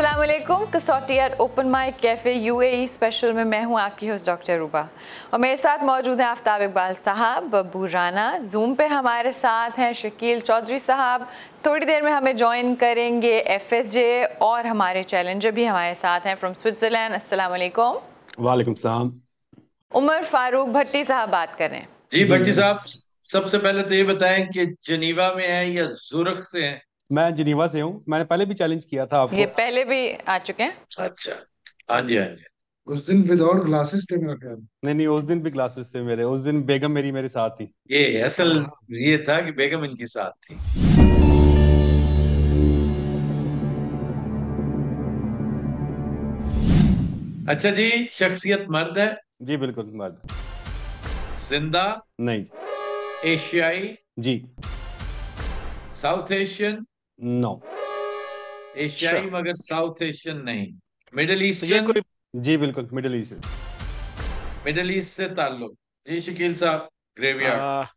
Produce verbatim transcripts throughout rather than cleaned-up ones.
अस्सलाम वालेकुम। कसौटियार open mic cafe UAE special में मैं हूं आपकी होस्ट डॉक्टर रूबा और मेरे साथ मौजूद हैं आफताब इकबाल साहब, बब्बू राना, जूम पे हमारे साथ हैं शकील चौधरी साहब, थोड़ी देर में हमें ज्वाइन करेंगे एफएसजे और हमारे चैलेंजर भी हमारे साथ हैं फ्रॉम स्विट्जरलैंड। अस्सलाम वालेकुम। वालेकुम सलाम। उमर फारूक भट्टी साहब बात करें। जी भट्टी साहब, सबसे पहले तो ये बताएं कि जनीवा में है या ज़ुरिख से हैं? मैं जिनेवा से हूँ। मैंने पहले भी चैलेंज किया था आपको। ये पहले भी आ चुके हैं। अच्छा, हाँ जी हाँ जी। उस दिन विदाउट ग्लासेस थे मेरे ख्याल। नहीं नहीं, उस दिन भी ग्लासेस थे मेरे। उस दिन बेगम मेरी मेरे साथ थी। ये असल ये था कि बेगम इनके साथ थी। अच्छा जी, शख्सियत मर्द है? जी बिल्कुल मर्द। जिंदा? नहीं। एशियाई? जी। South Asian? नो। एशियाई मगर साउथ एशियन नहीं। Middle eastern? जी बिल्कुल मिडिल ईस्टर्न। मिडिल ईस्ट से ताल्लुक? जी शकील साहब। ग्रेवयार्ड?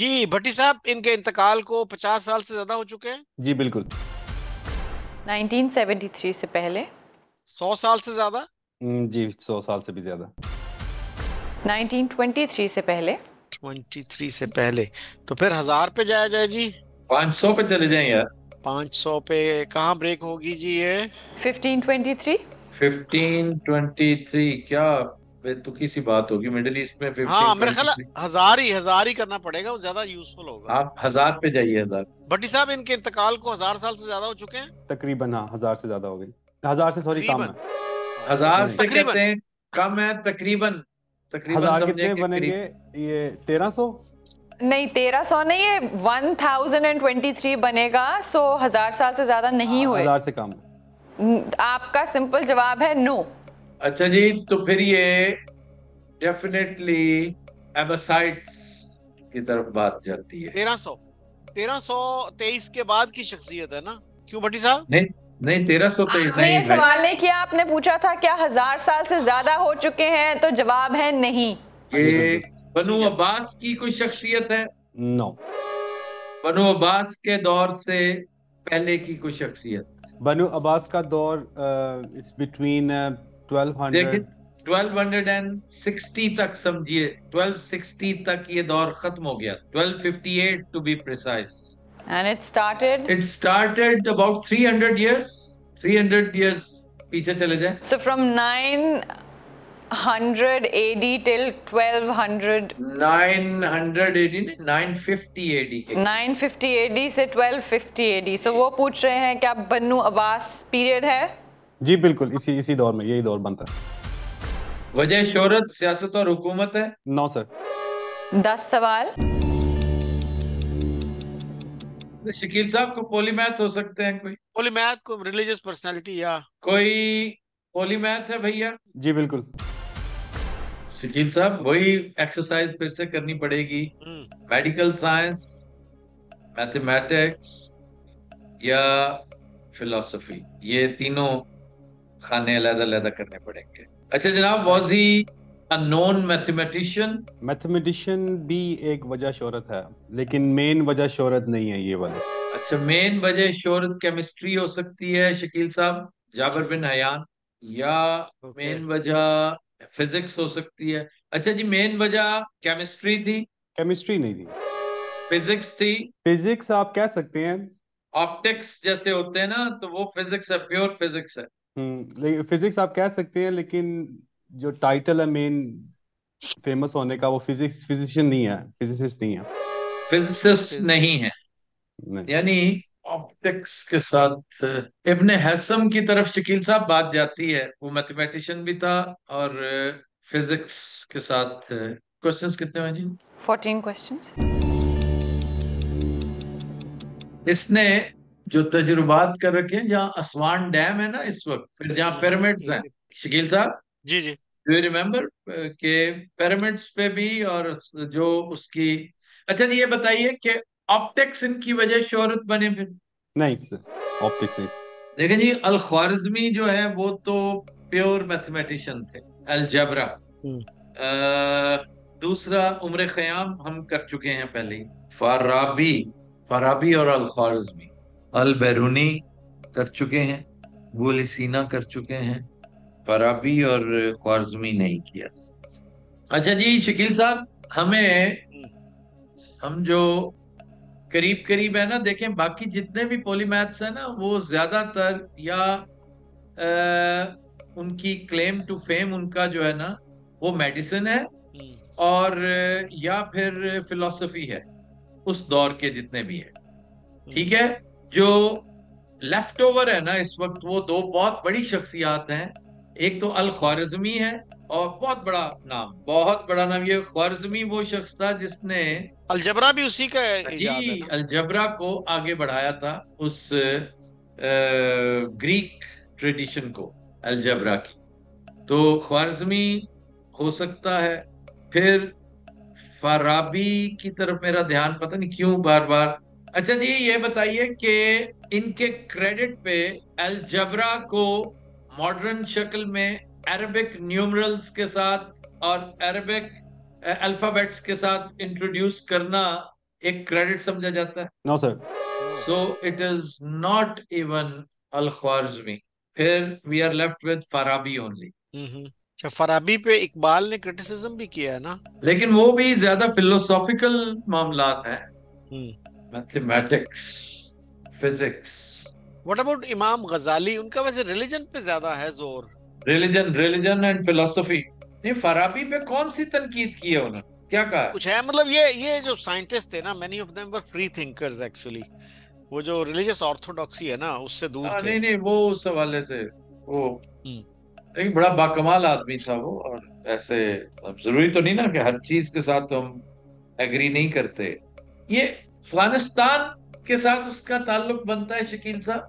जी भट्टी साहब, इनके इंतकाल को पचास साल से ज्यादा हो चुके हैं। जी बिल्कुल। उन्नीस सौ तिहत्तर से पहले? सौ साल से ज्यादा? जी सौ साल से भी ज्यादा। उन्नीस सौ तेईस से पहले? तेईस से पहले तो फिर हजार पे जाया जाए। जी पाँच सौ पे चले जाएं यार। पाँच सौ पे कहाँ ब्रेक होगी जी? ये पंद्रह तेईस क्या बेतुकी सी बात होगी। मिडिल ईस्ट में पंद्रह तेईस। हाँ मेरे ख्याल हजार ही हजार ही करना पड़ेगा, वो ज्यादा यूजफुल होगा। आप हजार पे जाइए। हजार। भट्टी साहब, इनके इंतकाल को हजार साल से ज्यादा हो चुके हैं तकरीबन। हाँ हजार से ज्यादा हो गई। हजार से सॉरी कम है। हजार से कहते हैं कम है। तकरीबन तकरीबन बनेंगे ये तेरह सौ? नहीं तेरह सौ नहीं, ये one thousand and twenty three बनेगा। सो हजार साल से ज्यादा नहीं हुए। हजार से कम। आपका सिंपल जवाब है नो। अच्छा जी, तो फिर ये डेफिनेटली एबसाइट्स की तरफ बात जाती है। तेरह सौ तेरह सौ तेईस के बाद की शख्सियत है ना? क्यों भट्टी साहब? नहीं नहीं तेरह सौ तेईस नहीं। सवाल नहीं किया आपने, पूछा था क्या हजार साल से ज्यादा हो चुके हैं, तो जवाब है नहीं। ये बनु अब्बास की कोई शख्सियत है? नो। बनु अब्बास के दौर से पहले की कोई शख्सियत? बनु अब्बास का दौर it's between twelve hundred twelve sixty तक समझिए। ट्वेल्व सिक्सटी तक ये दौर खत्म हो गया। Twelve fifty eight to be precise. And it started it started about three hundred years. Three hundred years पीछे चले जाए। So from nine hundred A D till twelve hundred. nine hundred A D नहीं, nine fifty A D के। nine fifty A D से twelve fifty A D। so वो पूछ रहे हैं क्या बन्नू अब्बास पीरियड है? जी बिल्कुल, इसी इसी दौर में यही दौर बनता है। वजह शोहरत सियासत और हुकूमत है? No sir. दस सवाल। शकील साहब को पॉलीमैथ हो सकते हैं कोई? पॉलीमैथ को रिलीजियस पर्सनालिटी या कोई पॉलीमैथ है भैया? जी बिल्कुल। शकील साहब वही एक्सरसाइज फिर से करनी पड़ेगी। मेडिकल साइंस, मैथमेटिक्स या फिलॉसफी, ये तीनों खाने अलग-अलग करने पड़ेंगे। अच्छा जनाब, वॉजी अननोन मैथमेटिशियन? मैथमेटिशियन भी एक वजह शोहरत है, लेकिन मेन वजह शोहरत नहीं है ये वाला। अच्छा, मेन वजह शोहरत केमिस्ट्री हो सकती है शकील साहब, जाबर बिन हयान, या मेन वजह फिजिक्स हो सकती है। अच्छा जी, मेन वजह केमिस्ट्री थी? केमिस्ट्री नहीं थी। फिजिक्स थी? फिजिक्स आप कह सकते हैं। ऑप्टिक्स जैसे होते हैं ना, तो वो फिजिक्स है, प्योर फिजिक्स है। हम्म, फिजिक्स आप कह सकते हैं, लेकिन जो टाइटल है मेन फेमस होने का वो फिजिक्स फिजिशियन नहीं है, फिजिसिस्ट नहीं है। फिजिसिस्ट नहीं है, यानी ऑप्टिक्स के साथ। इब्न हसन की तरफ शकील साहब बात जाती है। वो मैथमेटिशियन भी था और फिजिक्स के साथ। क्वेश्चंस कितने हैं जी? चौदह क्वेश्चंस। इसने जो तजुर्बात कर रखे हैं, जहाँ असवान डैम है ना इस वक्त, फिर जहाँ पिरामिड्स हैं। शकील साहब जी जी, डू यू रिमेम्बर के पिरामिड्स पे भी और जो उसकी। अच्छा जी, ये बताइए कि ऑप्टिक्स इनकी वजह शोहरत बने फिर? नहीं सर, ऑप्टिक्स नहीं। देखें जी, अल-ख्वारज़्मी जो है वो तो प्योर मैथमेटिशियन थे, अलजबरा। दूसरा उमर ख़य्याम हम कर चुके हैं पहले ही। फाराबी, फाराबी और अल-ख्वारज़्मी। अलबेरुनी कर चुके हैं। वो लिसीना कर चुके हैं, फाराबी और ख्वारज़्मी नहीं किया। अच्छा जी शकील साहब, हमें हम जो करीब करीब है ना, देखें बाकी जितने भी पॉलीमैथ्स है ना वो ज्यादातर या आ, उनकी क्लेम टू फेम उनका जो है ना वो मेडिसिन है और या फिर फिलॉसफी है, उस दौर के जितने भी है। ठीक है, जो लेफ्ट ओवर है ना इस वक्त वो दो बहुत बड़ी शख्सियात हैं, एक तो अल-ख्वारज़्मी है और बहुत बड़ा नाम बहुत बड़ा नाम ये ख्वारज़्मी वो शख्स था जिसने अलजबरा भी उसी का जी अलजबरा को आगे बढ़ाया था, उस ग्रीक ट्रेडिशन को अलजबरा की। तो ख्वारज़्मी हो सकता है, फिर फाराबी की तरफ मेरा ध्यान पता नहीं क्यों बार बार। अच्छा जी ये बताइए कि इनके क्रेडिट पे अलजबरा को मॉडर्न शक्ल में अरबिक न्यूमरल्स के साथ और अरबिक अल्फाबेट्स के साथ इंट्रोड्यूस करना एक क्रेडिट समझा जाता है। No sir, so it is not even Al-Khwarizmi, फिर we are left with Farabi only. Farabi पे इकबाल ने क्रिटिसिज्म भी किया है ना, लेकिन वो भी ज्यादा फिलोसॉफिकल मामलात हैं, मैथमेटिक्स, फिजिक्स। व्हाट अबाउट इमाम गजाली, उनका वैसे रिलीजन पे ज्यादा है जोर, रिलीजन रिलीजन एंड फिलोसफी। नहीं, फराबी पे कौन सी तनकीद की है उन्होंने, क्या कहा कुछ है? मतलब ये ये जो साइंटिस्ट थे ना, many of them were free thinkers actually, वो जो रिलीजियस ऑर्थोडॉक्सी है ना उससे दूर थे। नहीं नहीं वो उस हवाले से वो एक बड़ा बाकमाल आदमी था वो, और ऐसे अब जरूरी तो नहीं ना कि हर चीज के साथ हम एग्री नहीं करते। ये अफगानिस्तान के साथ उसका ताल्लुक बनता है शकील साहब,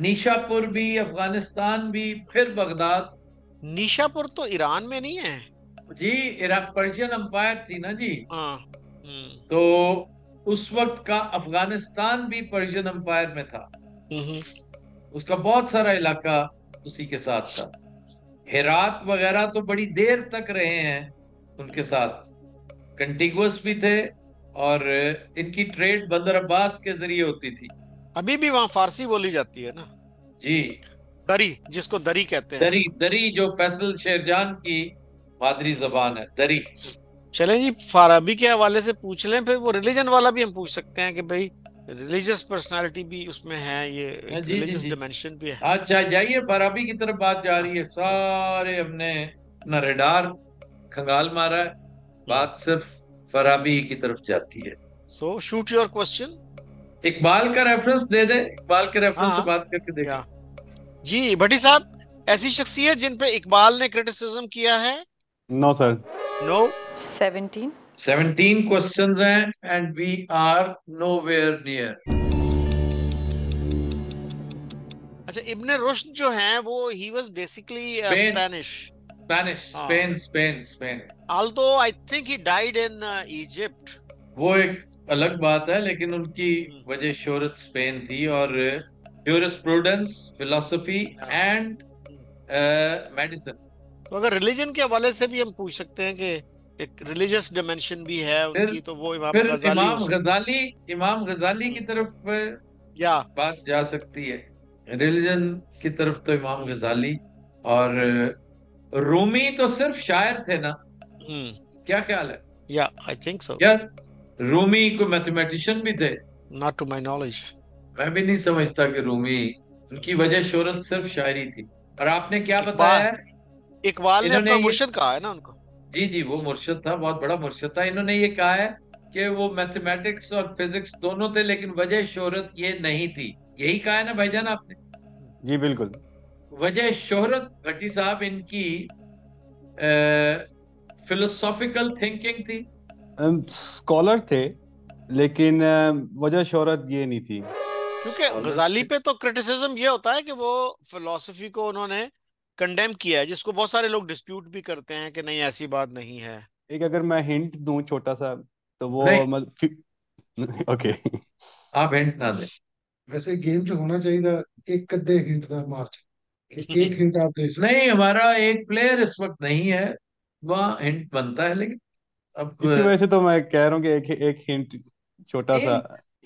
निशापुर भी, अफगानिस्तान भी, फिर बगदाद। निशापुर तो ईरान में नहीं है जी, इराक पर्शियन अम्पायर थी ना जी, तो उस वक्त का अफगानिस्तान भी पर्शियन अम्पायर में था, उसका बहुत सारा इलाका उसी के साथ था। हेरात वगैरह तो बड़ी देर तक रहे हैं उनके साथ, कंटिगुअस भी थे और इनकी ट्रेड बंदर अब्बास के जरिए होती थी। अभी भी वहाँ फारसी बोली जाती है ना जी, दरी जिसको दरी कहते हैं, दरी दरी जो फैसल शेरजान की मादरी जबान है, दरी। चलें जी, फाराबी के हवाले से पूछ लें, फिर वो रिलीजन वाला भी हम पूछ सकते हैं कि भाई रिलीजियस पर्सनालिटी भी उसमें है, ये रिलीजियस डिमेंशन भी है। अच्छा जाइए, फाराबी की तरफ बात जा रही है, सारे हमने अपना रडार खंगाल मारा है, बात सिर्फ फाराबी की तरफ जाती है। So shoot your question. Iqbal का रेफरेंस दे दे, इकबाल के रेफरेंस से बात करके देखें जी। भट्टी साहब, ऐसी शख्सियत जिन पे इकबाल ने क्रिटिसिज्म किया है? No sir, no. Seventeen seventeen questions हैं and we are nowhere near. अच्छा, इब्न रुश्द जो हैं वो ही was basically Spanish Spanish Spain Spain Spain although I think he died in Egypt, वो एक अलग बात है, लेकिन उनकी वजह शोहरत स्पेन थी और ज्यूरिस्प्रूडेंस, फिलॉसफी एंड मेडिसिन। तो अगर रिलीजन के हवाले से भी हम पूछ सकते हैं कि एक रिलीजियस डिमेंशन भी है उनकी, तो वो इमाम गजाली इमाम गजाली इमाम गजाली की तरफ या बात जा सकती है, रिलीजन की तरफ तो इमाम गजाली। और रूमी तो सिर्फ शायर थे ना, क्या ख्याल है? या आई थिंक सो यार, रूमी कोई मैथमेटिशियन भी थे? Not to my knowledge. मैं भी नहीं समझता कि रूमी, उनकी वजह शोहरत सिर्फ शायरी थी। और आपने क्या बताया, इकबाल ने अपना मुर्शिद कहा है ना उनको? जी जी, वो मुर्शिद था, बहुत बड़ा मुर्शिद था। इन्होंने ये कहा है कि वो मैथमेटिक्स और फिजिक्स दोनों थे, लेकिन वजह शोहरत ये नहीं थी। यही कहा है ना भाईजान आपने? जी बिल्कुल। वजह शोहरत भट्टी साहब इनकी फिलोसॉफिकल थिंकिंग थी, स्कॉलर थे, लेकिन वजह शोहरत ये नहीं थी। क्योंकि गजाली पे तो क्रिटिसिज्म ये होता है कि वो फिलोसफी को उन्होंने कंडेम किया है, जिसको बहुत सारे लोग डिस्प्यूट भी करते हैं कि नहीं ऐसी बात नहीं है। एक अगर मैं हिंट दूं छोटा सा, तो वो मतलब ओके आप हिंट ना दें। वैसे गेम जो होना चाहिए था, एक कद्दे हिंट था मार्च कि एक हिंट आप दे सकते। नहीं, हमारा एक प्लेयर इस वक्त नहीं है, वहाँ हिंट बनता है, लेकिन अब इसी वजह से तो मैं कह रहा हूँ कि एक एक हिंट छोटा सा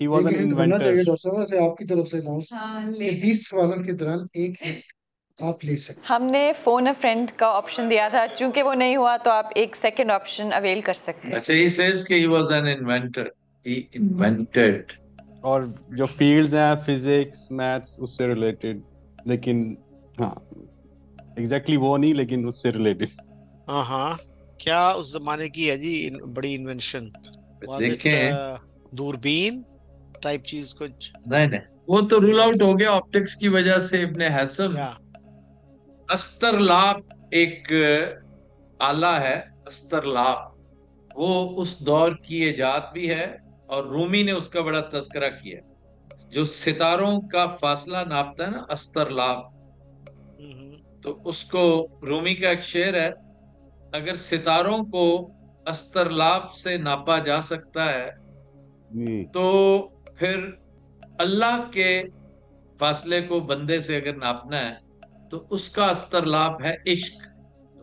ही वाज एन एक होना चाहिए इन्वेंटर। डॉक्टर साहब से आपकी तरफ से अनाउंस हाँ कि ले बीस सवालों के दौरान एक हिंट आप ले सकते हमने फोन अ फ्रेंड का ऑप्शन दिया था, चूंकि वो नहीं हुआ तो आप एक सेकंड ऑप्शन अवेल कर सकते हैं। अच्छा, he says कि he was an inventor, he invented और जो फील्ड्स हैं फिजिक्स मैथ्स उससे रिलेटेड, लेकिन हाँ एग्जैक्टली exactly वो नहीं, लेकिन उससे रिलेटेड। हाँ हाँ क्या उस जमाने की है जी इन, बड़ी इन्वेंशन। देखें दूरबीन टाइप चीज कुछ नहीं नहीं वो तो रूल आउट हो गया ऑप्टिक्स की वजह से। इब्न हसन अस्तरलाप एक आला है, अस्तरलाप वो उस दौर की इजाद भी है और रूमी ने उसका बड़ा तस्करा किया। जो सितारों का फासला नापता है ना अस्तरलाप, तो उसको रूमी का एक शेर है, अगर सितारों को अस्तरलाप से नापा जा सकता है तो फिर अल्लाह के फासले को बंदे से अगर नापना है तो उसका अस्तरलाप है इश्क।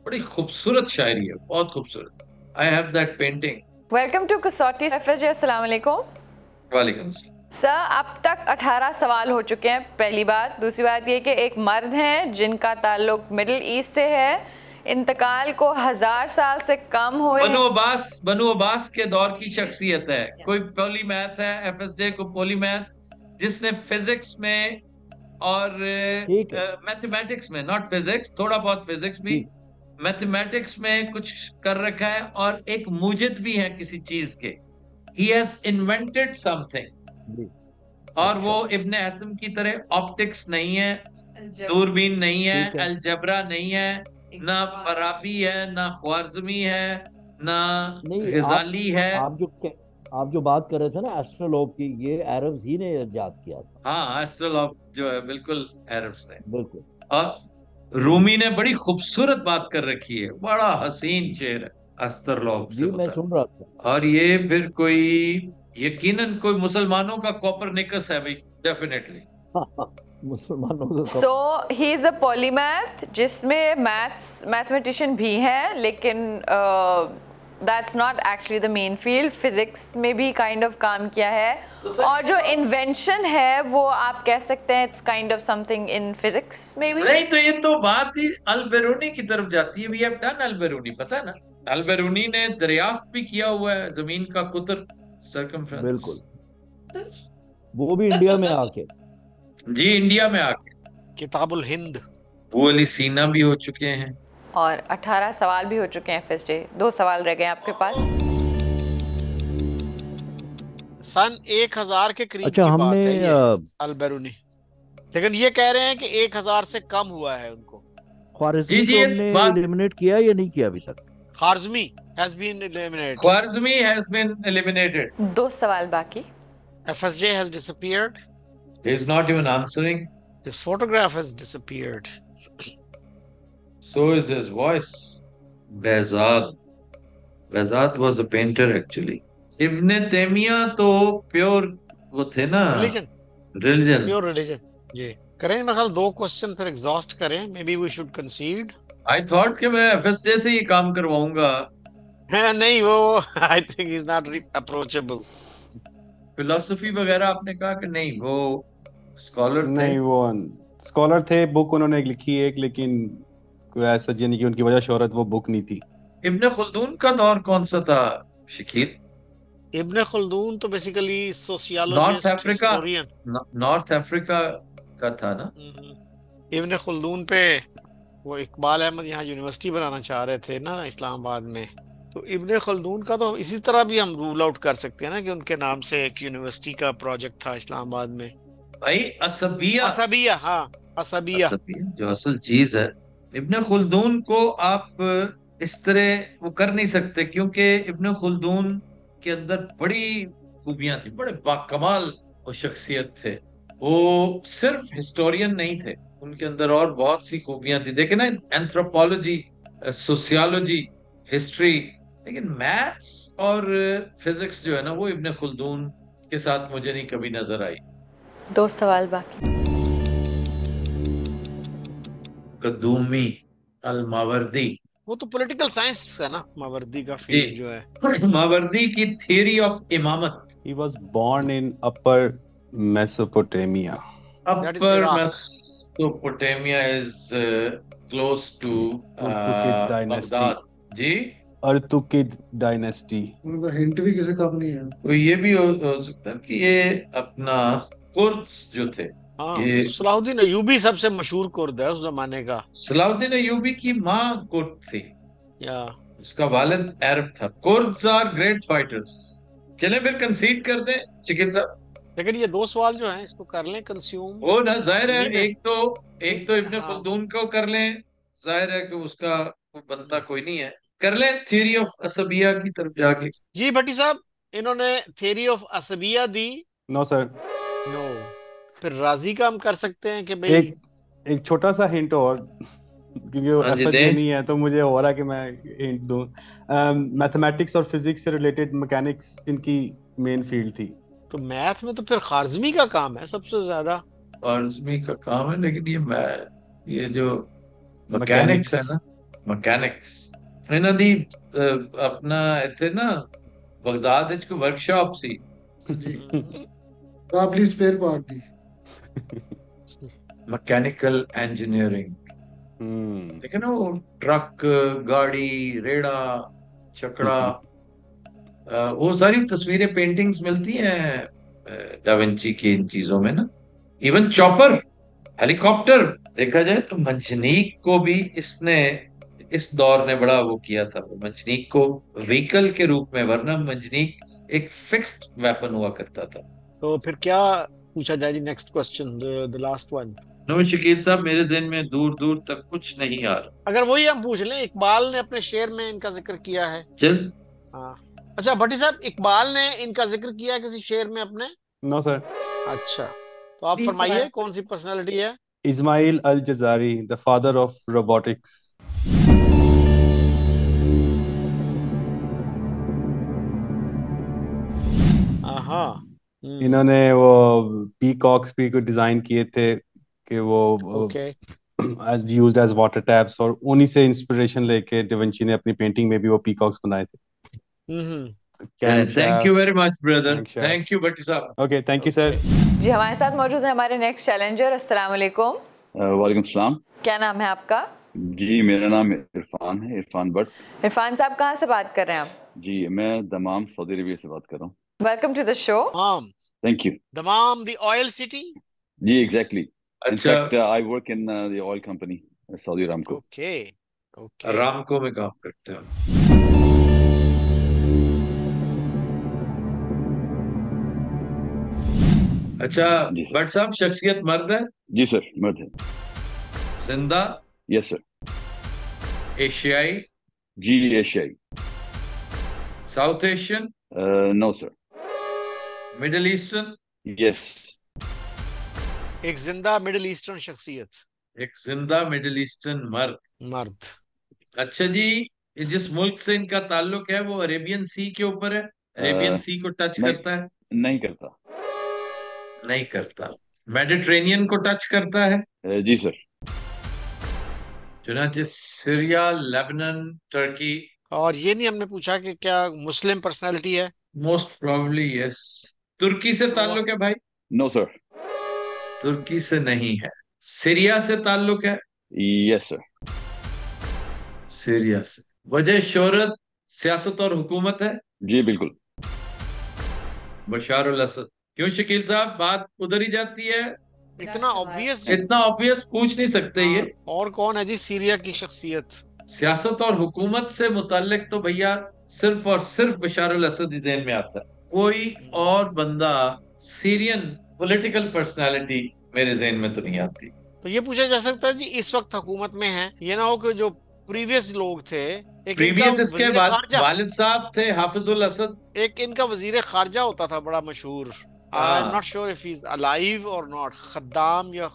बड़ी खूबसूरत शायरी है, बहुत खूबसूरत। I have that painting. Welcome to Kasauti ji, अस्सलाम वालेकुम। वालेकुम सर, अब तक अठारह सवाल हो चुके हैं। पहली बात, दूसरी बात ये कि एक मर्द हैं जिनका ताल्लुक मिडिल ईस्ट से है, इंतकाल को हजार साल से कम हुए। बनु अब्बास, बनु अब्बास के दौर की शख्सियत है। कोई पॉलीमैथ है, एफएसजे को पॉलीमैथ, जिसने फिजिक्स में और मैथमेटिक्स में, नॉट फिजिक्स, थोड़ा बहुत फिजिक्स भी, मैथमेटिक्स में कुछ कर रखा है और एक मुजिद भी है किसी चीज के। He has invented something। और वो इब्न हसन की तरह ऑप्टिक्स नहीं है, दूरबीन नहीं है, अलजबरा नहीं है, ना फाराबी है, ना ख्वारज़्मी है, ना गजाली है। आप जो आप जो बात कर रहे थे ना एस्ट्रोलॉब की, ये अरब्स ही ने इजाद किया था। हाँ, एस्ट्रोलॉब जो है बिल्कुल अरब्स ने, बिल्कुल। और रूमी ने बड़ी खूबसूरत बात कर रखी है, बड़ा हसीन शेर है अस्तरलोब से। मैं सुन रहा था। और ये फिर कोई यकीनन कोई मुसलमानों का कॉपरनिकस है भाई, डेफिनेटली मुसलमानों का। So he is a polymath, जिसमें मैथ्स मैथमेटिशियन भी हैं, लेकिन that's not actually the main field. Physics में भी काइंड ऑफ काम किया है, और जो इन्वेंशन है वो आप कह सकते हैं it's kind of something in physics में भी। नहीं तो ये तो बात ही अलबेरुनी की तरफ जाती है। वी हैव डन अलबेरुनी, पता है ना, अलबेरुनी ने दरियाफ्त भी किया हुआ है जमीन का कुतर, सर्कमफ्रेंस। बिल्कुल, वो भी इंडिया में आके जी इंडिया में आके किताबुल हिंद, वो अली सीना भी हो चुके हैं और अठारह सवाल भी हो चुके हैं फर्स्ट डे। दो सवाल रह गए आपके पास। सन एक हज़ार के करीब अच्छा, की बात है ये अलबेरुनी, लेकिन ये कह रहे हैं कि एक हज़ार से कम हुआ है उनको। ख्वारज़्मी को हमने एलिमिनेट किया या नहीं किया अभी तक? Khwarizmi has been eliminated, Khwarizmi has been eliminated. दो सवाल बाकी। FSJ has disappeared, he is not even answering. This photograph has disappeared. So is his voice. Behzad, Behzad was a painter actually. Ibn Taymiyyah तो pure वो थे ना, religion, religion, pure religion. ये करें मेरे ख्याल दो क्वेश्चन फिर exhaust करें। Maybe we should concede. I thought कि मैं F S J से ये काम करवाऊंगा। नहीं वो I think he's not approachable. Philosophy वगैरह आपने कहा कि नहीं वो scholar थे। नहीं वो scholar थे, book उन्होंने लिखी एक, लेकिन कोई ऐसा जी नहीं कि उनकी वजह शोहरत वो बुक नहीं थी। इब्न खुल्दून का दौर कौन सा था शकील? इब्न खुल्दून तो basically sociologist, historian, north Africa का था ना। इब्न खुल्दून पे वो इकबाल अहमद यहाँ यूनिवर्सिटी बनाना चाह रहे थे ना इस्लामाबाद में, तो इब्न खुल्दून का तो इसी तरह भी हम रूल आउट कर सकते हैं ना कि उनके नाम से एक यूनिवर्सिटी का प्रोजेक्ट था इस्लामाबाद में। भाई असबिया, असबिया, हाँ असबिया जो असल चीज है। इब्न खुल्दून को आप इस तरह वो कर नहीं सकते, क्योंकि इब्न खुल्दून के अंदर बड़ी खूबियां थी, बड़े बाकमाल वो शख्सियत थे। वो सिर्फ हिस्टोरियन नहीं थे, उनके अंदर और बहुत सी खूबियां थी। देखे ना, एंथ्रोपोलॉजी, सोशियोलॉजी, हिस्ट्री, लेकिन मैथ्स और फिजिक्स जो है ना वो इब्न खुल्दून के साथ मुझे नहीं कभी नजर आई। दो सवाल बाकी। कदूमी अल-मावर्दी, वो तो पॉलिटिकल साइंस है ना, मावर्दी का फील्ड जो है। मावर्दी की थ्योरी ऑफ इमामत, He was born in Upper Mesopotamia. Upper Mesopotamia is uh, close to uh, Baghdad. जी? Artuqid dynasty. तो हिंट भी किसी का नहीं है। तो ये भी हो, हो सकता है कि ये अपना कुर्द्स जो थे। हाँ, ये सलाहुद्दीन अयूबी सबसे मशहूर कुर्द है उस जमाने का। सलाहुद्दीन अयूबी की माँ कुर्द थी या उसका वालिद अरब था। Kurds are great fighters. चले फिर कंसीड कर दें शकील साहब, लेकिन ये दो सवाल जो हैं इसको कर लें कंज्यूम। वो ना जाहिर है एक तो एक तो इब्न खल्दून को कर लें, जाहिर है कि उसका बंदा कोई नहीं है, कर लें थ्योरी ऑफ असबिया की तरफ जाके। जी भट्टी साहब, इन्होंने थ्योरी ऑफ असबिया दी। No sir, no. फिर राजी का हम कर सकते हैं कि भाई एक एक छोटा सा हिंट और, क्योंकि वो नहीं है तो मुझे हो रहा कि मैं हिंट दूं। मैथमेटिक्स और फिजिक्स से रिलेटेड मैकेनिक्स इनकी मेन फील्ड थी। तो मैथ में तो फिर ख़ारज़्मी का काम है सबसे ज्यादा। ख़ारज़्मी का काम है, लेकिन ये मैथ, ये जो मैकेनिक्स है ना, मैकेनिक्स ਇਹਨਾਂ ਦੀ ਆਪਣਾ ਇੱਥੇ ਨਾ ਬਗਦਾਦ ਵਿੱਚ ਕੋਈ ਵਰਕਸ਼ਾਪ ਸੀ ਤਾਂ ਪਲੀਜ਼ ਸਪੇਅਰ ਪਾਰਟ ਦੀ ਮਕੈਨੀਕਲ ਇੰਜੀਨੀਅਰਿੰਗ। ਹਮ ਲੇਕਿਨ ਉਹ ਟਰੱਕ, ਗਾੜੀ, ਰੇੜਾ, ਛਕੜਾ, वो सारी तस्वीरें पेंटिंग्स मिलती हैं डाविंची की इन चीजों में ना। इवन चॉपर, हेलीकॉप्टर, देखा जाए तो मंजनीक को भी इसने इस दौर ने बड़ा वो किया था। मंजनीक को व्हीकल के रूप में, वरना मंजनीक एक फिक्स्ड वेपन हुआ करता था। तो फिर क्या पूछा जाए जी? Next question, the last one. No Shakeel साहब, मेरे ज़हन में दूर दूर तक कुछ नहीं आ रहा। अगर वही हम पूछ लें, इकबाल ने अपने शेर में इनका जिक्र किया है। चल हाँ, अच्छा भट्टी साहब, इकबाल ने इनका जिक्र किया है किसी शेर में अपने? No sir. अच्छा, तो आप फरमाइए कौन सी पर्सनालिटी है? Ismail al Jazari, the father of robotics. इन्होंने वो पीकॉक्स भी को डिजाइन किए थे कि वो okay. as used as water taps, और उन्हीं से इंस्पिरेशन लेके डाविंची ने अपनी पेंटिंग में भी वो पीकॉक्स बनाए थे। Thank you very much brother, thank you Bhatti साहब। Okay, thank you sir. जी हमारे साथ मौजूद है हमारे नेक्स्ट चैलेंजर। अस्सलाम वालेकुम। वालेकुम सलाम। क्या नाम है आपका? जी मेरा नाम इरफान है, इरफान भट्ट। इरफान साहब, कहाँ से बात कर रहे हैं आप? जी मैं दमाम, सऊदी अरेबिया से बात कर रहा हूँ। Welcome to the show. Damam. Thank you. Damam, the oil city? Yeah, exactly. In Achha. fact, uh, I work in uh, the oil company, uh, Saudi Ramco. Okay. Okay. Ramco में काम करते हैं। अच्छा, बट साहब शख्सियत मर्द है? जी सर, मर्द है। जिंदा? Yes sir. एशियाई? जी एशियाई। South Asian? Uh, no sir. Middle eastern? Yes. एक जिंदा मिडल ईस्टर्न शख्सियत, एक जिंदा मिडल ईस्टर्न मर्द। मर्द। अच्छा जी, जिस मुल्क से इनका ताल्लुक है वो अरेबियन सी के ऊपर है? अरेबियन uh, सी को टच करता है? नहीं करता। नहीं करता। मेडिटेरेनियन को टच करता है? uh, जी सर। चुनाचे सीरिया, लेबनन, टर्की। और ये नहीं हमने पूछा कि क्या मुस्लिम पर्सनैलिटी है? Most probably yes. तुर्की से ताल्लुक है भाई? No sir. तुर्की से नहीं है। सीरिया से ताल्लुक है? Yes sir. सीरिया से। वजह शोहरत सियासत और हुकूमत है? जी बिल्कुल। Bashar al Assad. क्यों शकील साहब, बात उधर ही जाती है? इतना ऑब्वियस, इतना ऑब्वियस पूछ नहीं सकते। ये और कौन है जी सीरिया की शख्सियत? सियासत और हुकूमत से मुताल्लिक तो भैया सिर्फ और सिर्फ बशार अल-असद ही ज़हन में आता है। कोई और बंदा सीरियन पॉलिटिकल पर्सनालिटी मेरे ज़हन में तो नहीं आती। तो ये पूछा जा सकता है जी इस वक्त हुकूमत में है, ये ना हो कि जो प्रीवियस लोग थे, एक प्रीवियस इसके वालिद साहब थे हाफिज अल असद, एक इनका वजीर खारजा होता था बड़ा मशहूर। I am not sure if he is alive और नॉट। खद्दाम या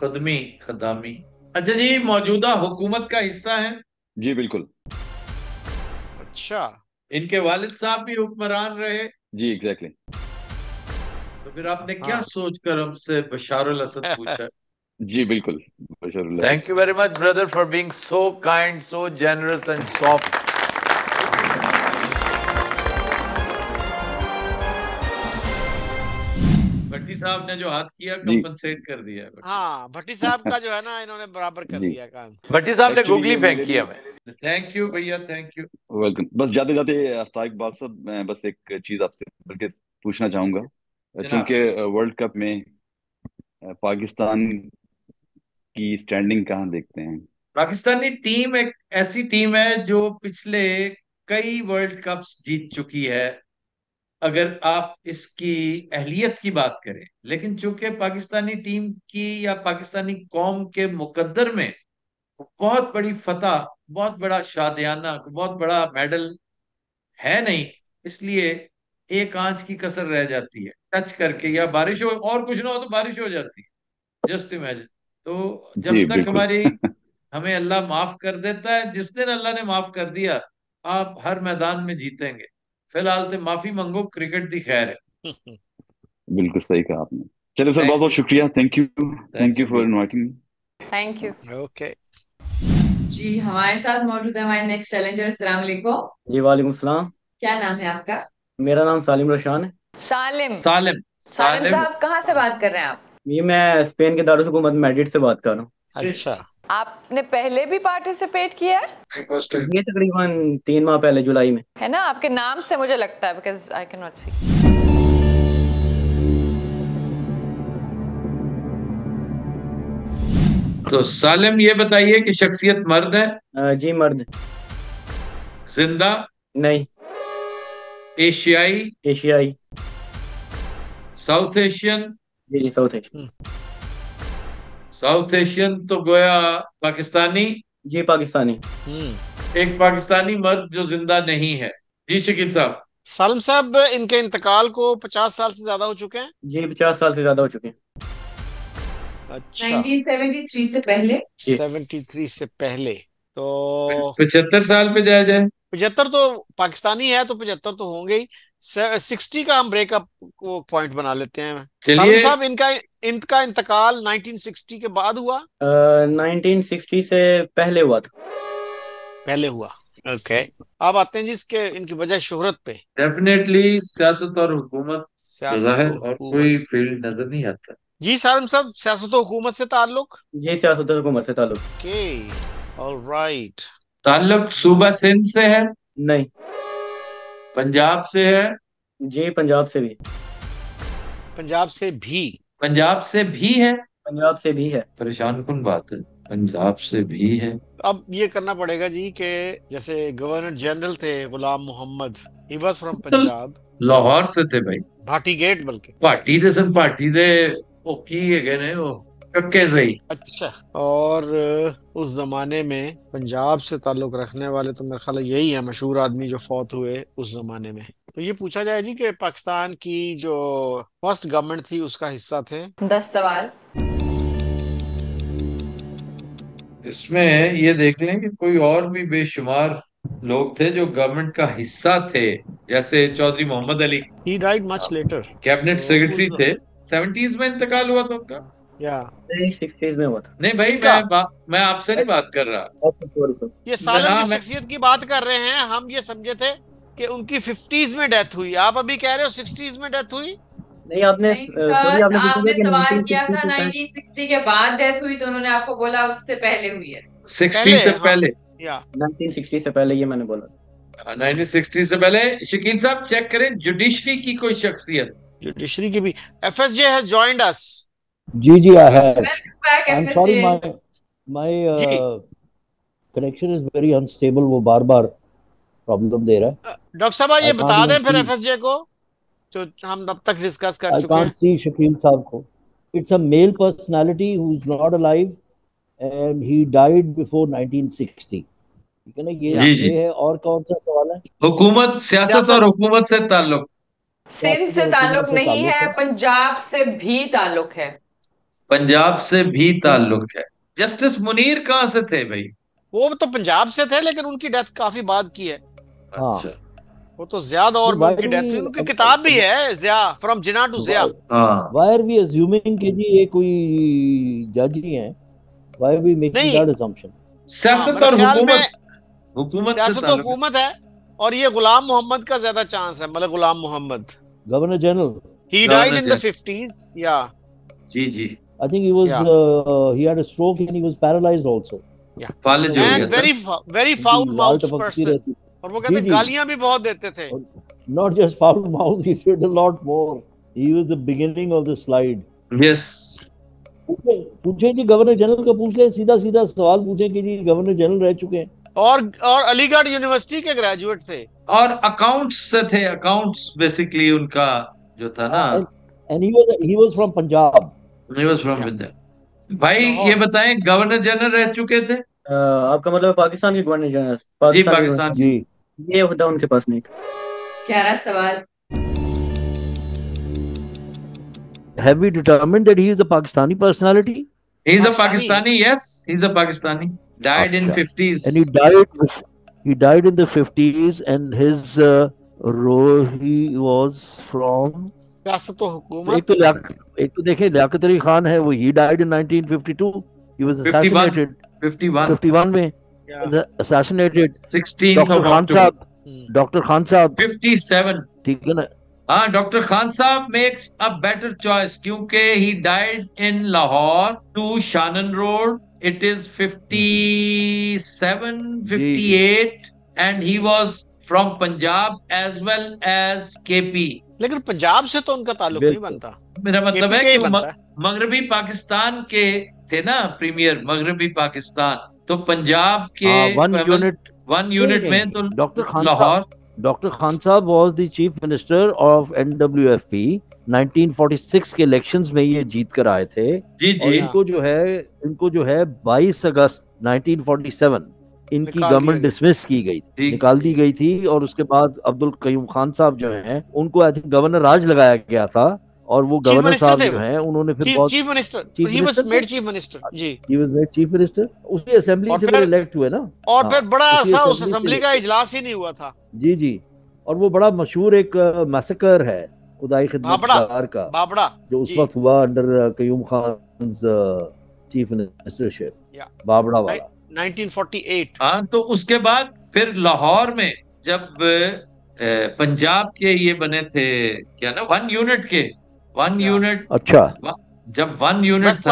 खदमी? खदामी। अच्छा जी, मौजूदा हुकूमत का हिस्सा है? जी बिल्कुल। अच्छा, इनके वालिद साहब भी हुक्मरान रहे? जी एग्जैक्टली। तो फिर आपने हाँ। क्या सोचकर हमसे बशार अल असद पूछा? जी बिल्कुल, Bashar al Assad. Thank you very much brother for being so kind, so generous and soft. साहब ने जो हाथ किया कंपनसेट कर दिया। हाँ, भट्टी साहब का जो है ना इन्होंने बराबर कर दिया काम। भट्टी साहब ने गोगली फेंक किया। थैंक यू भैया, थैंक यू, वेलकम। बस जाते जाते आफताब इकबाल साहब, मैं बस एक चीज आपसे बल्कि पूछना चाहूंगा, चूंकि वर्ल्ड कप में पाकिस्तान की स्टैंडिंग कहाँ देखते हैं? पाकिस्तानी टीम एक ऐसी टीम है जो पिछले कई वर्ल्ड कप्स जीत चुकी है अगर आप इसकी अहलियत की बात करें, लेकिन चूंकि पाकिस्तानी टीम की या पाकिस्तानी कौम के मुकद्दर में बहुत बड़ी फतह, बहुत बड़ा शादियाना, बहुत बड़ा मेडल है नहीं, इसलिए एक आंच की कसर रह जाती है टच करके, या बारिश हो और कुछ ना हो तो बारिश हो जाती है, जस्ट इमेजिन। तो जब तक हमारी हमें अल्लाह माफ कर देता है, जिस दिन अल्लाह ने माफ कर दिया आप हर मैदान में जीतेंगे। फिलहाल तो माफी मंगो, क्रिकेट दी खैर है। बिल्कुल सही कहा आपने। चलो सर, बहुत बहुत शुक्रिया, thank you, thank you for inviting me. Thank you. Okay जी, हमारे साथ मौजूद है हमारे नेक्स्ट चैलेंजर। अस्सलाम वालेकुम। जी वालेकुम सलाम। क्या नाम है आपका? मेरा नाम सालिम रोशान है। सालिम सालिम सालिम साहब, कहाँ से बात कर रहे हैं आप? ये मैं स्पेन के दारुलहुकूमत मैड्रिड से बात कर रहा हूँ। अच्छा, आपने पहले भी पार्टिसिपेट किया है? ये तकरीबन तीन माह पहले जुलाई में, है ना? आपके नाम से मुझे लगता है, because I can not see. तो सालिम ये बताइए कि शख्सियत मर्द है? जी मर्द। जिंदा? नहीं। एशियाई? एशियाई। South Asian? जी साउथ एशियन। साउथ एशियन तो गोया पाकिस्तानी? जी पाकिस्तानी। एक पाकिस्तानी मर्द जो जिंदा नहीं है। जी शकील साहब। सालिम साहब, इनके इंतकाल को पचास साल से ज्यादा हो चुके हैं? जी पचास साल से ज्यादा हो चुके हैं। अच्छा, उन्नीस सौ तिहत्तर से पहले? तिहत्तर से पहले तो पचहत्तर साल पे जाया जाए। पचहत्तर तो पाकिस्तानी है तो पचहत्तर तो होंगे ही। साठ का हम ब्रेकअप पॉइंट बना लेते हैं। चलिए साहब, इनका इनका इंतकाल उन्नीस सौ साठ के बाद हुआ? उन्नीस सौ साठ से पहले हुआ था। पहले हुआ, ओके। अब आते हैं जिसके इनकी वजह शोहरत पे। डेफिनेटली सियासत और हुकूमत, जाहिर और कोई फील्ड नजर नहीं आता। जी सालिम साहब, सियासत और हुकूमत से ताल्लुक? जी सियासत और हुकूमत से ताल्लुक। Okay, alright. ताल्लुक सूबा सिंध से है? नहीं। पंजाब से है? जी पंजाब से भी। पंजाब से भी? पंजाब से भी है। पंजाब से भी है। परेशान कौन बात है, पंजाब से भी है। अब ये करना पड़ेगा जी के जैसे गवर्नर जनरल थे Ghulam Mohammad, he was from Punjab. Lahore से थे भाई, भाटी गेट। बल्कि भाटी दे सन, भाटी दे वो की है ने, वो कक्के से ही। अच्छा, और उस जमाने में पंजाब से ताल्लुक रखने वाले तो मेरा ख्याल यही है मशहूर आदमी जो फौत हुए उस जमाने में। तो ये पूछा जाए जी कि पाकिस्तान की जो फर्स्ट गवर्नमेंट थी उसका हिस्सा थे? दस सवाल। इसमें ये देख लें कि कोई और भी बेशुमार लोग थे जो गवर्नमेंट का हिस्सा थे, जैसे Chaudhry Mohammad Ali, he died much later, cabinet secretary थे। सेवेंटीज में इंतकाल हुआ था उनका या सिक्सटीज में हुआ था? नहीं भाई, मैं मैं आपसे नहीं बात कर रहा, ये सालिम की शख्सियत की बात कर रहे हैं। हम ये समझे थे कि उनकी फिफ्टीज में डेथ हुई, आप अभी कह रहे हो सिक्सटीज में डेथ हुई। नहीं, आपने सॉरी आपने, आपने सवाल किया था उन्नीस सौ साठ के बाद डेथ हुई, तो उन्होंने आपको बोला उससे पहले हुई है। साठ से पहले या उन्नीस सौ साठ से पहले, ये मैंने बोला उन्नीस सौ साठ से पहले। शकील साहब चेक करें, जुडिशरी की कोई शख्सियत? जुडिशरी की भी एफएसजे हैज जॉइंड अस। जी जी I have, I am sorry, my my connection is very unstable, वो बार-बार प्रॉब्लम दे रहा है। डॉक्टर साहब ये बता दें फिर एफएसजे को, जो हम अब तक डिस्कस कर चुके हैं। सी शकील साहब को, it's a male personality who is not alive and he died before nineteen sixty. ठीक है ना, ये ये है। और कौन सा सवाल है? हुकूमत, सियासत और हुकूमत से ताल्लुक? सिंध से ताल्लुक नहीं है, पंजाब से भी ताल्लुक है। पंजाब से भी ताल्लुक है। जस्टिस मुनीर कहाँ से थे भाई? वो तो पंजाब से थे, लेकिन उनकी डेथ काफी बाद की है। अच्छा, वो तो ज़ियाद और उनकी डेथ, उनकी किताब भी है Zia, from Jinnah to Zia. Why are we assuming कि जी ये कोई जज ही हैं? Why are we making that assumption? सियासत और हुकूमत, हुकूमत सियासत और हुकूमत है, और ये गुलाम मोहम्मद का ज्यादा चांस है। मतलब Ghulam Mohammad governor general He died in the fifties. Yeah. जी जी. I think he was. Yeah. Uh, he had a stroke and he was paralyzed also. Yeah. And very very foul mouth person. और वो कहते गालियाँ भी बहुत देते थे. Not just foul mouth, he did a lot more. He was the beginning of the slide. Yes. पूछे जी governor general का पूछ ले, सीधा सीधा सवाल पूछे कि जी गवर्नर जनरल रह चुके हैं और और अलीगढ़ यूनिवर्सिटी के ग्रेजुएट थे और अकाउंट्स से थे. अकाउंट्स बेसिकली उनका जो था ना. And he was he was from Punjab. He was from Punjab. भाई ये बताएं गवर्नर जनरल रह चुके थे. आ, आपका मतलब पाकिस्तान के गवर्नर जनरल. जी पाकिस्तान. जी ये होता उनके पास नहीं. क्या सवाल. Have we determined that he is a Pakistani personality? He is a Pakistani, yes. He is a Pakistani. Died in fifties. And he died. He died in the fifties, and his uh, role he was from. सियासत और हुकूमत. एक तो एक तो देखिए लियाकत अली खान है वो. He died in nineteen fifty-two. He was assassinated. fifty-one. fifty-one में. Yeah. Was assassinated. sixteenth of October. Doctor Khan साहब. fifty-seven. ठीक है ना. हाँ डॉक्टर खान साहब मेक्स अ बेटर चॉइस क्योंकि he died in Lahore to Shanan road. It is fifty-seven, fifty-eight and he was from Punjab as well as KP. लेकिन पंजाब से तो उनका ताल्लुक नहीं बनता. मेरा मतलब है कि मगरबी पाकिस्तान के थे ना प्रीमियर. मगरबी पाकिस्तान तो पंजाब के वन यूनिट वन यूनिट में तो लाहौर. डॉक्टर खान साहब was the chief minister of N W F P. nineteen forty-six के इलेक्शंस में ये जीत कर आए थे. जी जी. इनको जो है इनको जो है बाईस अगस्त nineteen forty-seven इनकी गवर्नमेंट डिसमिस की गई थी, निकाल दी गई थी. और उसके बाद अब्दुल कयूम खान साहब जो हैं उनको आई थिंक गवर्नर राज लगाया गया था और वो गवर्नर साहब जो हैं उन्होंने फिर बहुत chief minister. He was made chief minister. जी he was made chief minister. उसी असेंबली से वो इलेक्ट हुए ना. और फिर बड़ा सा उस असेंबली का इजलास ही नहीं हुआ था. जी जी. और वो बड़ा मशहूर एक मैसेकर है खुदाई खिदमतगार का बाबड़ा जो उस वक्त हुआ under Qayyum Khan chief ministership. Babra वाला nineteen forty-eight. हाँ तो उसके बाद फिर लाहौर में जब पंजाब के ये बने थे क्या ना वन यूनिट के वन यूनिट. अच्छा. जब वन यूनिट था ना वेस्ट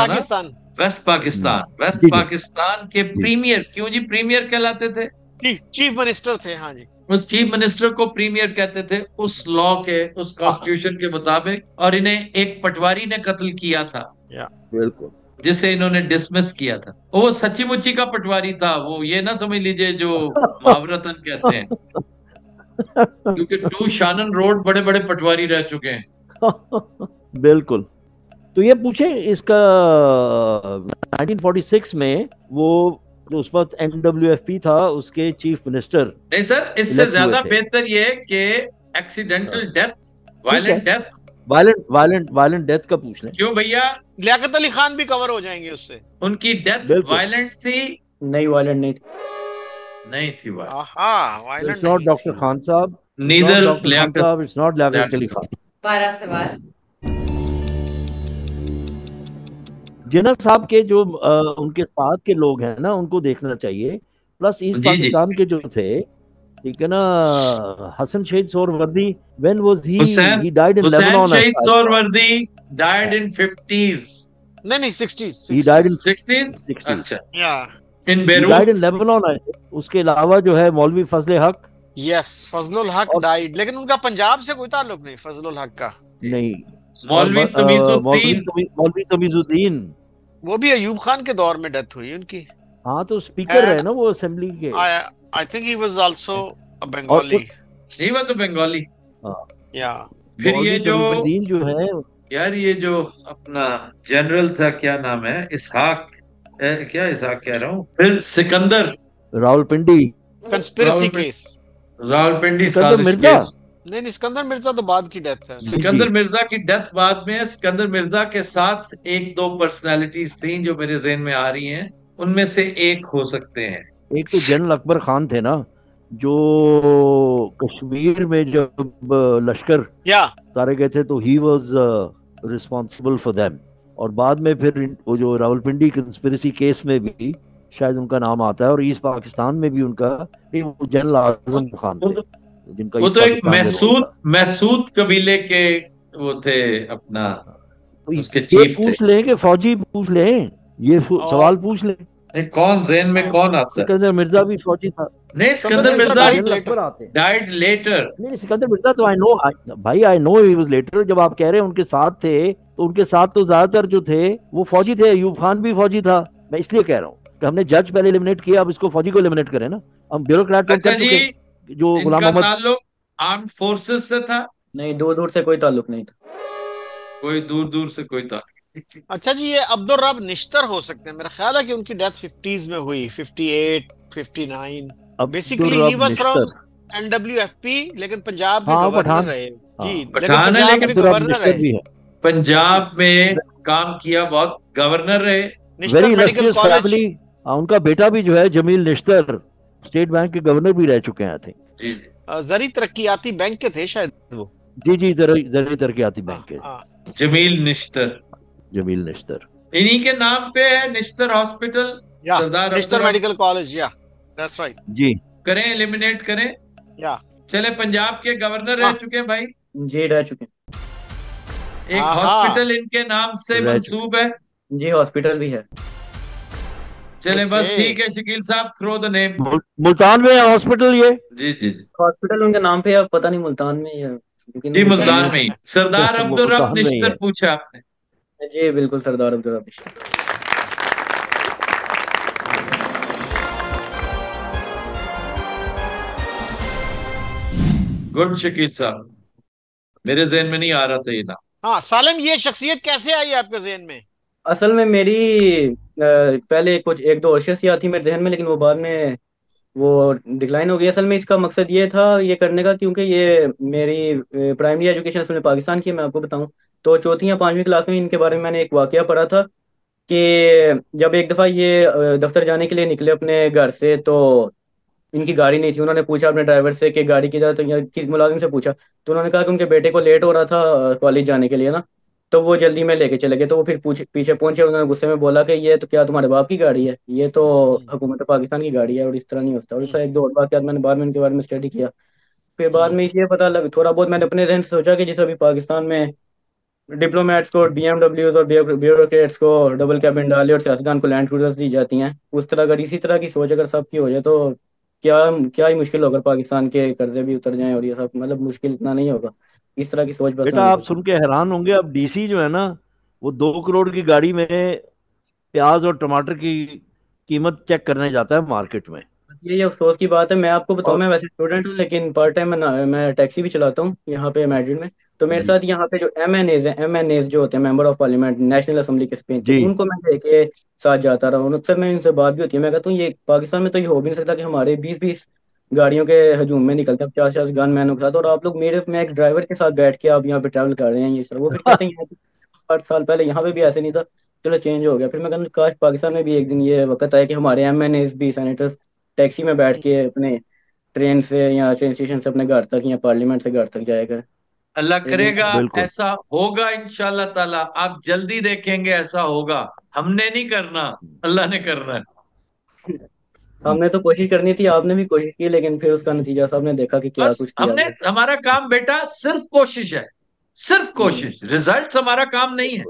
पाकिस्तान. वेस्ट पाकिस्तान के प्रीमियर क्यों जी प्रीमियर कहलाते थे. चीफ मिनिस्टर थे. हाँ जी. उस चीफ मिनिस्टर को प्रीमियर कहते थे उस लॉ के उस कॉन्स्टिट्यूशन के मुताबिक. और इन्हें एक पटवारी ने कत्ल किया था. या बिल्कुल. जिसे इन्होंने डिसमिस किया था. वो सच्ची मुच्ची का पटवारी था. वो ये ना समझ लीजिए जो महावरतन कहते हैं क्योंकि टू शानन रोड बड़े बड़े पटवारी रह चुके हैं. बिल्कुल. तो ये पूछे इसका nineteen forty-six में वो तो उस वक्त एन डब्ल्यू एफ पी था उसके चीफ मिनिस्टर. नहीं सर इससे ज्यादा बेहतर ये कि accidental death violent death violent violent violent death का पूछ लें. क्यों भैया लियाकत अली खान भी कवर हो जाएंगे उससे. उनकी डेथ वायलेंट थी. नहीं वायलेंट नहीं थी. नहीं थी वायलेंट. नॉट डॉक्टर खान साहब. नीदर लियाकत साहब. It's not Liaquat Ali Khan. बारह सवाल. जनरल साहब के जो आ, उनके साथ के लोग हैं ना उनको देखना चाहिए. प्लस ईस्ट पाकिस्तान के जो थे ठीक है ना. Hasan Shaheed Suhrawardy. When was he he died in Lebanon. Shaheed Suhrawardy died in fifties. नहीं नहीं sixties. He died in sixties. अच्छा. या in Beirut. Died in Lebanon. उसके अलावा जो है मौलवी फजलुल हक. यस फजलुल हक डाइड. लेकिन उनका पंजाब से कोई ताल्लुक नहीं फजलुल हक का. नहीं मौलवी तमीजुद्दीन. मौलवी तमीजुद्दीन वो भी अय्यूब खान के दौर में डेथ हुई उनकी. हाँ तो स्पीकर है ना वो असेंबली के. I think he was also a Bengali. He was a Bengali. या फिर ये जो जो है यार ये जो अपना जनरल था क्या नाम है इसहाक क्या इसहाक कह रहा हूँ. फिर सिकंदर रावलपिंडी कंस्पिरेसी केस. रावलपिंडी सिकंदर मिर्जा. नहीं नहीं सिकंदर मिर्जा तो बाद की डेथ है. सिकंदर मिर्जा की डेथ बाद में है. सिकंदर मिर्जा के साथ एक दो पर्सनालिटीज थी जो मेरे ज़हन में आ रही हैं. उनमें से एक हो सकते हैं. एक तो जनरल अकबर खान थे ना जो कश्मीर में जब लश्कर उतारे गए थे तो he was responsible for them. और बाद में फिर वो जो रावलपिंडी कंस्पिरेसी केस में भी शायद उनका नाम आता है. और ईस्ट पाकिस्तान में भी उनका जनरल आजम खान थे. वो तो एक महसूद महसूद कबीले के वो थे अपना उसके चीफ पूछ ले कि फौजी पूछ ले, ये सवाल पूछ ले कौन जेन में कौन आता है। सिकंदर मिर्जा भी फौजी था। नहीं सिकंदर मिर्जा डाइड लेटर। नहीं सिकंदर मिर्जा तो आई नो भाई, I know he was later. जब आप कह रहे हैं उनके साथ थे तो उनके साथ तो ज्यादातर जो थे वो फौजी थे। अय्यूब खान भी फौजी था। मैं इसलिए कह रहा हूँ कि हमने जज पहले एलिमिनेट किया, अब इसको फौजी को एलिमिनेट करें ना। हम ब्यूरोक्रेट जो गुलाम मोहम्मद आर्म्ड फोर्सेस से था। नहीं, दूर दूर से कोई ताल्लुक नहीं था, कोई दूर दूर से कोई ताल्लुक। अच्छा जी, ये अब्दुल रब निश्तर हो सकते हैं। मेरा ख्याल है कि उनकी डेथ फिफ्टीज में हुई, अट्ठावन, उनसठ। Basically he was from NWFP, लेकिन पंजाब के गवर्नर रहे जी। लेकिन गवर्नर रहे, पंजाब में काम किया, बहुत गवर्नर रहे। निश्तर मेडिकल कॉलेज, उनका बेटा भी जो है जमील निश्तर स्टेट बैंक के गवर्नर भी रह चुके हैं। जी जरी तरक्याती बैंक के थे शायद वो। जी जी जरी तरक्याती बैंक के जमील निश्तर। जमील निश्तर इन्हीं के नाम पे है Nishtar hospital, Sardar Nishtar medical college. Yeah that's right जी। करें एलिमिनेट करें या चले। पंजाब के गवर्नर रह चुके हैं भाई जी, रह चुके। एक हॉस्पिटल इनके नाम से मंसूब है जी, हॉस्पिटल भी है। चले बस ठीक है शकील साहब, थ्रो द नेम। मुल्तान में हॉस्पिटल ये जी जी जी हॉस्पिटल उनके नाम पे है, पता नहीं मुल्तान में जी, मुल्तान में। सरदार अब्दुल रब निश्तर पूछा आपने जी, बिल्कुल सरदार अब्दुल रब निश्तर। गुड शकील साहब, मेरे ज़हन में नहीं आ रहा था ये नाम। हाँ सालिम, ये शख्सियत कैसे आई आपके ज़हन में? असल में मेरी पहले कुछ एक दो और शख्सियात थी मेरे ज़हन में, लेकिन वो बाद में वो डिक्लाइन हो गई। असल में इसका मकसद ये था ये करने का, क्योंकि ये मेरी प्राइमरी एजुकेशन असल में पाकिस्तान की है, मैं आपको बताऊँ तो चौथी या पांचवी क्लास में इनके बारे में मैंने एक वाकया पढ़ा था कि जब एक दफ़ा ये दफ्तर जाने के लिए निकले अपने घर से, तो इनकी गाड़ी नहीं थी। उन्होंने पूछा अपने ड्राइवर से कि गाड़ी किधर, तो किस मुलाजिम से पूछा, तो उन्होंने कहा कि उनके बेटे को लेट हो रहा था कॉलेज जाने के लिए ना, तो वो जल्दी में लेके चले गए। तो वो फिर पूछ, पीछे पहुंचे, उन्होंने गुस्से में बोला कि ये तो क्या तुम्हारे बाप की गाड़ी है, ये तो हुकूमत पाकिस्तान की गाड़ी है और इस तरह नहीं होता। और इसका एक दो और वाकया मैंने बाद में इनके बारे में स्टडी किया। फिर बाद में ये पता लग थोड़ा बहुत मैंने अपने जहन से सोचा कि जैसे अभी पाकिस्तान में डिप्लोमेट्स को बीएमडब्ल्यूज और ब्यूरोक्रेट्स को डबल कैबिन डाले और सियासतदान को लैंड क्रूजर्स दी जाती हैं, उस तरह अगर इसी तरह की सोच अगर सबकी हो जाए तो क्या क्या ही मुश्किल होगा, पाकिस्तान के कर्जे भी उतर जाएं और ये सब, मतलब मुश्किल इतना नहीं होगा इस तरह की सोच। बेटा आप सुन के हैरान होंगे, अब डीसी जो है ना वो दो करोड़ की गाड़ी में प्याज और टमाटर की कीमत चेक करने जाता है मार्केट में। ये अफसोस की बात है। मैं आपको बताऊँ, मैं वैसे स्टूडेंट हूँ लेकिन पार्ट टाइम में मैं टैक्सी भी चलाता हूँ यहाँ पे मैड्रिड में। तो मेरे साथ यहाँ पे जो एम एन एज है, एम एन एज जो होते हैं member of parliament national assembly के स्पीकर, उनको मैं लेके साथ जाता रहा हूँ। उनसे मैं इनसे बात भी होती है। मैं कहता हूँ ये पाकिस्तान में तो ये हो भी नहीं सकता कि हमारे बीस बीस गाड़ियों के हजूम में निकलते हैं, पचास पचास गन मैनों के साथ, और आप लोग मेरे मैं एक ड्राइवर के साथ बैठ के आप यहाँ पे ट्रैवल कर रहे हैं। ये सर वो फिर कहते हैं आठ साल पहले यहाँ पे भी ऐसे नहीं था, चलो चेंज हो गया। फिर मैं कहता हूँ पाकिस्तान में भी एक दिन ये वक्त आया कि हमारे एम एन एज भी सैनिटर्स टैक्सी में बैठ के अपने ट्रेन से या ट्रेन स्टेशन से अपने घर तक या पार्लियामेंट से घर तक जाया कर। अल्लाह करेगा ऐसा होगा इंशाल्लाह ताला। आप जल्दी देखेंगे ऐसा होगा। हमने नहीं करना, अल्लाह ने करना। हमने तो कोशिश करनी थी, आपने भी कोशिश की, लेकिन फिर उसका नतीजा सबने देखा कि क्या कुछ किया। हमने हमारा काम बेटा सिर्फ कोशिश है, सिर्फ कोशिश। रिजल्ट हमारा काम नहीं है,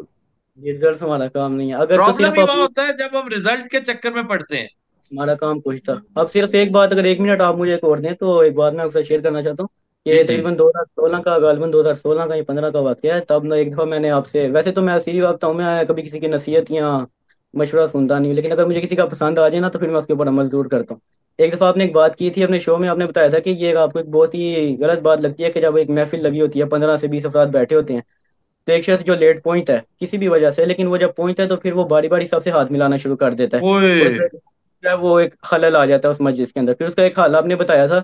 रिजल्ट हमारा काम नहीं है। अगर प्रॉब्लम होता है जब हम रिजल्ट के चक्कर में पड़ते हैं। हमारा काम कुछ था। अब सिर्फ एक बात, अगर एक मिनट आप मुझे एक और दें तो एक बात मैं आपके साथ शेयर करना चाहता हूँ। ये तकरीबन दो हज़ार सोलह का गालिबन दो हज़ार सोलह का ये पंद्रह का वाक़या है। तब ना एक दफ़ा मैंने आपसे, वैसे तो मैं सीधी वाकता हूँ, मैं कभी किसी की नसीहत या मशवरा सुनता नहीं हूँ, लेकिन अगर मुझे किसी का पसंद आ जाए ना तो फिर मैं उसके ऊपर अमल जरूर करता हूँ। एक दफ़ा आपने एक बात की थी अपने शो में, आपने बताया था कि ये आपको एक बहुत ही गलत बात लगती है कि जब एक महफिल लगी होती है, पंद्रह से बीस अफराद बैठे होते हैं, तो एक शख्स जो लेट पॉइंट है किसी भी वजह से, लेकिन वो जब पॉइंट है तो फिर वो बारी बारी सबसे हाथ मिलाना शुरू कर देता है, वो एक खलल आ जाता है उस मस्जिद के अंदर। फिर उसका एक हाल आपने बताया था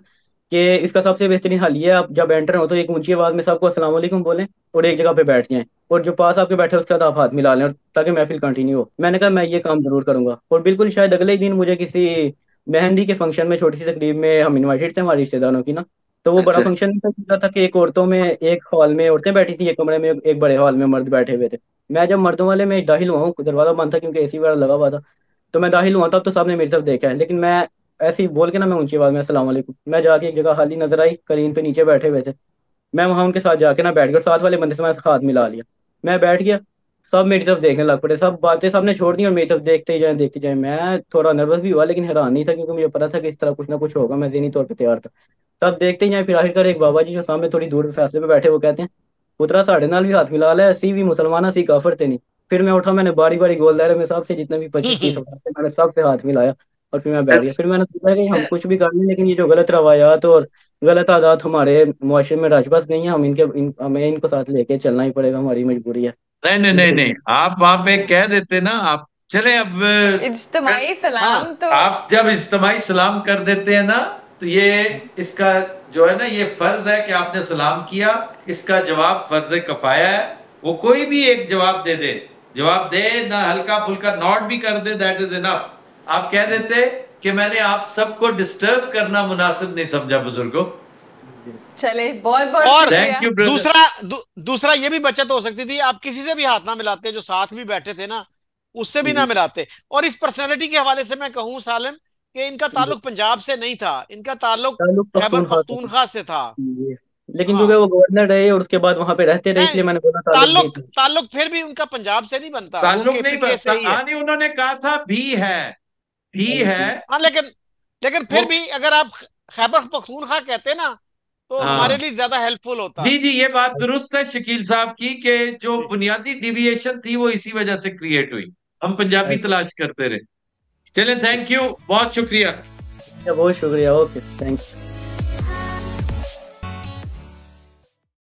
कि इसका सबसे बेहतरीन हाल ये है, आप जब एंटर हो तो एक ऊंची आवाज में सबको अस्सलाम वालेकुम बोलें और एक जगह पे बैठ जाएं, और जो पास आपके बैठे उसके साथ आप हाथ मिला लें, और ताकि महफिल कंटिन्यू हो। मैंने कहा मैं ये काम जरूर करूंगा, और बिल्कुल शायद अगले ही दिन मुझे किसी मेहंदी के फंक्शन में, छोटी सी तकरीब में हम इन्वाइटेड थे हमारे रिश्तेदारों की ना, तो वो बड़ा फंक्शन था, था कि एक औरतों में एक हॉल में औरतें बैठी थी, एक कमरे में, एक बड़े हॉल में मर्द बैठे हुए थे। मैं जब मर्दों वाले में दाखिल हुआ हूँ, दरवाजा बंद था क्योंकि ए सी वगैरह लगा हुआ था, तो मैं दाखिल हुआ था तो साहब ने मेरी तरफ देखा है, लेकिन मैं ऐसे ही बोल के ना, मैं ऊंची आवाज में अस्सलाम वालेकुम, मैं जाके एक जगह खाली नजर आई, करीन पे नीचे बैठे हुए थे, मैं वहाँ उनके साथ जाके ना बैठ गया, साथ वाले बंदे से मैंने हाथ मिला लिया, मैं बैठ गया, सब मेरी तरफ देखने लग पड़े, सब बातें सबने छोड़ दी और मेरी तरफ देखते ही जाए देखते जाए। मैं थोड़ा नर्वस भी हुआ लेकिन हैरान नहीं था क्योंकि मुझे पता था कि इस तरह कुछ ना कुछ होगा, मैं ज़हनी तौर पर तैयार था। सब देखते ही जाए, फिर आखिरकार एक बाबा जी जो सामने थोड़ी दूर फैसले पे बैठे वो कहते हैं पुत्रा साढ़े नाल भी हाथ मिला लिया, सी भी मुसलमान सी काफर ते नहीं। फिर मैं उठा, मैंने बारी बारी गोल दायरे में सबसे जितना भी पच्चीस तीस मैंने सबसे हाथ मिलाया और फिर मैं बैठ गया। फिर मैंने सोचा कि हम कुछ भी कर लें लेकिन ये जो गलत रवायात और गलत आदात हमारे मुआशरे में राजबस नहीं है, हम इनके इन, हमें इनको साथ लेके चलना ही पड़ेगा, हमारी मजबूरी है। नहीं नहीं नहीं नहीं आप वहाँ पे कह देते ना, आप चले अब इज्तिमाई सलाम, तो आप जब इज्तिमाई सलाम कर देते हैं ना तो ये इसका जो है ना ये फर्ज है कि आपने सलाम किया, इसका जवाब फर्ज किफाया है। वो कोई भी एक जवाब दे दे, जवाब दे ना हल्का फुल्का नॉट भी कर दे, दैट इज इनफ। आप कह देते कि मैंने आप सबको डिस्टर्ब करना मुनासिब नहीं समझा बुजुर्गों। चले बहुत बहुत और you, दूसरा दू, दूसरा ये भी बचत हो सकती थी, आप किसी से भी हाथ ना मिलाते, जो साथ भी बैठे थे ना उससे भी ना मिलाते। और इस पर्सनैलिटी के हवाले से मैं कहूँ सालिम कि इनका ताल्लुक पंजाब से नहीं था, इनका ताल्लुक खैबर पख्तूनख्वा से था, लेकिन क्योंकि वो गवर्नर रहे और उसके बाद वहाँ पे रहते रहे इसलिए मैंने बोला ताल्लुक ताल्लुक फिर भी उनका पंजाब से नहीं बनता, ताल्लुक नहीं बनता। उन्होंने कहा था भी है भी है हाँ, लेकिन लेकिन फिर भी अगर आप खैबर पख्तूनख्वा कहते ना तो हमारे लिए ज्यादा हेल्पफुल होता। जी जी ये बात दुरुस्त है शकील साहब की कि जो बुनियादी डिविएशन थी वो इसी वजह से क्रिएट हुई, हम पंजाबी तलाश करते रहे। चलें थैंक यू, बहुत शुक्रिया, बहुत शुक्रिया, ओके थैंक यू।